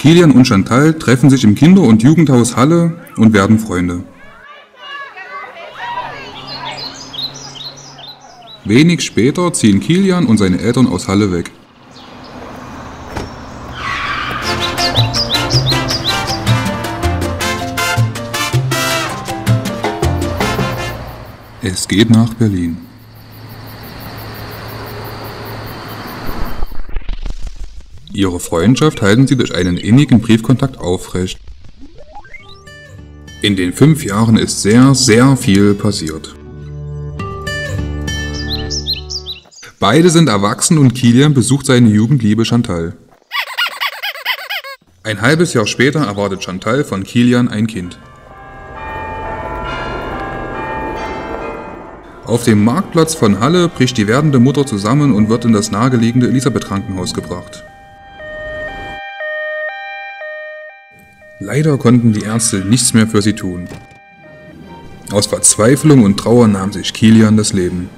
Kilian und Chantal treffen sich im Kinder- und Jugendhaus Halle und werden Freunde. Wenig später ziehen Kilian und seine Eltern aus Halle weg. Es geht nach Berlin. Ihre Freundschaft halten sie durch einen innigen Briefkontakt aufrecht. In den 5 Jahren ist sehr, sehr viel passiert. Beide sind erwachsen und Kilian besucht seine Jugendliebe Chantal. Ein halbes Jahr später erwartet Chantal von Kilian ein Kind. Auf dem Marktplatz von Halle bricht die werdende Mutter zusammen und wird in das nahegelegene Elisabeth-Krankenhaus gebracht. Leider konnten die Ärzte nichts mehr für sie tun. Aus Verzweiflung und Trauer nahm sich Kilian das Leben.